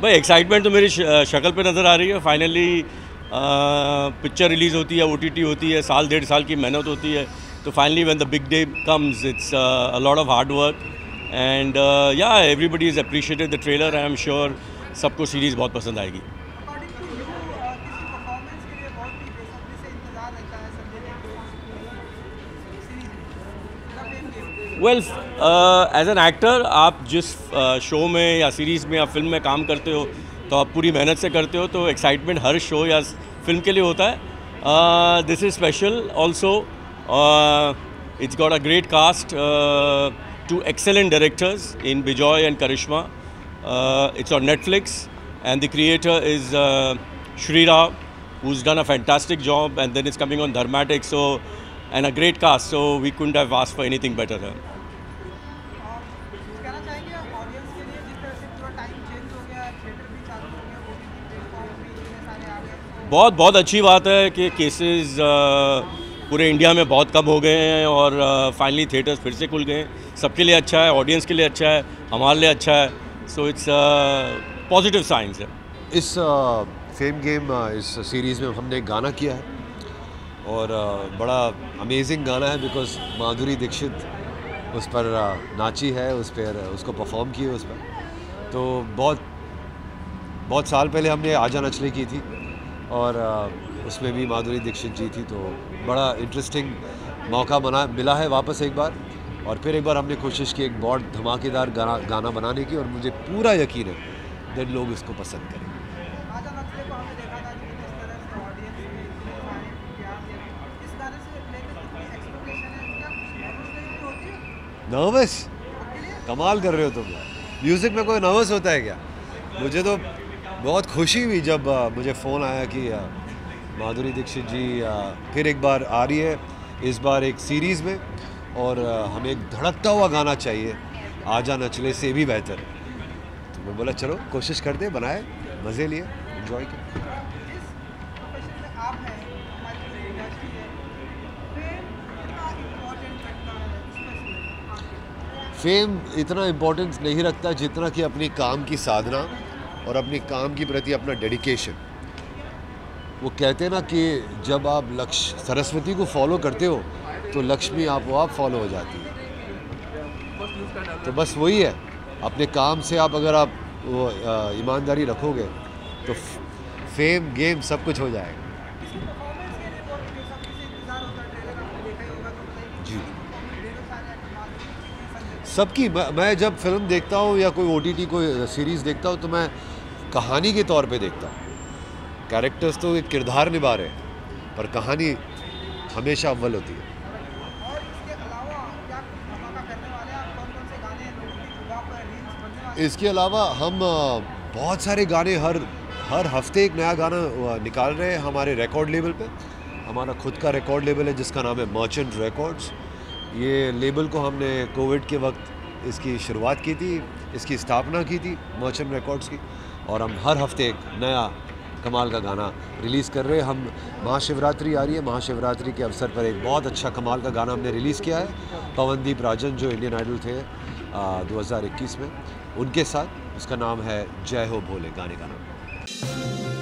भाई एक्साइटमेंट तो मेरी शक्ल पे नज़र आ रही है। फाइनली पिक्चर रिलीज़ होती है, ओटीटी होती है, साल डेढ़ साल की मेहनत होती है, तो finally when the big day comes it's a lot of hard work and या everybody is appreciated the trailer. I am sure सबको सीरीज़ बहुत पसंद आएगी। वेल एज एन एक्टर आप जिस शो में या सीरीज़ में या फिल्म में काम करते हो तो आप पूरी मेहनत से करते हो, तो एक्साइटमेंट हर शो या फिल्म के लिए होता है। This is special also. It's got a great cast, two excellent directors in Bijoy and Karishma. It's on Netflix and the creator is Shri Ram who's done a fantastic job and then is coming on Dharmatics so and a great cast, so we couldn't have asked for anything better. बहुत अच्छी बात है कि cases पूरे India में बहुत कम हो गए हैं और फाइनली थिएटर्स फिर से खुल गए हैं। सबके लिए अच्छा है, ऑडियंस के लिए अच्छा है, हमारे लिए अच्छा है, सो इट्स पॉजिटिव साइंस है। इस फेम गेम इस सीरीज़ में हमने गाना किया है और बड़ा अमेजिंग गाना है बिकॉज माधुरी दीक्षित उस पर नाची है, उस पर उसको परफॉर्म किया उस पर। तो बहुत साल पहले हमने आ जाना चली की थी और उसमें भी माधुरी दीक्षित जी थी, तो बड़ा इंटरेस्टिंग मौका मिला है वापस एक बार। और फिर एक बार हमने कोशिश की एक बहुत धमाकेदार गाना बनाने की और मुझे पूरा यकीन है दैट लोग इसको पसंद करें। नर्वस कमाल कर रहे हो तुम। म्यूज़िक में कोई नर्वस होता है क्या? मुझे तो बहुत खुशी हुई जब मुझे फ़ोन आया कि माधुरी दीक्षित जी फिर एक बार आ रही है, इस बार एक सीरीज़ में, और हमें एक धड़कता हुआ गाना चाहिए, आ जाना चले से भी बेहतर। तो मैं बोला चलो कोशिश करते, बनाए, मज़े लिए, एंजॉय कर। फेम इतना इम्पोर्टेंस नहीं रखता जितना कि अपने काम की साधना और अपने काम के प्रति अपना डेडिकेशन। वो कहते हैं ना कि जब आप लक्ष्य सरस्वती को फॉलो करते हो तो लक्ष्मी आपको आप फॉलो हो जाती है। तो बस वही है, अपने काम से आप अगर आप ईमानदारी रखोगे तो फेम गेम सब कुछ हो जाएगा। सबकी मैं जब फिल्म देखता हूँ या कोई ओटीटी कोई सीरीज़ देखता हूँ तो मैं कहानी के तौर पे देखता हूँ। कैरेक्टर्स तो एक किरदार निभा रहे हैं पर कहानी हमेशा अव्वल होती है। इसके अलावा हम बहुत सारे गाने हर हफ्ते एक नया गाना निकाल रहे हैं हमारे रिकॉर्ड लेबल पे। हमारा खुद का रिकॉर्ड लेबल है जिसका नाम है मर्चेंट रिकॉर्ड्स। ये लेबल को हमने कोविड के वक्त इसकी शुरुआत की थी, इसकी स्थापना की थी मर्चेंट रिकॉर्ड्स की, और हम हर हफ्ते एक नया कमाल का गाना रिलीज़ कर रहे हैं। हम महाशिवरात्रि आ रही है, महाशिवरात्रि के अवसर पर एक बहुत अच्छा कमाल का गाना हमने रिलीज़ किया है। पवन दीप राजन जो इंडियन आइडल थे 2021 में, उनके साथ, उसका नाम है जय हो भोले गाने का नाम।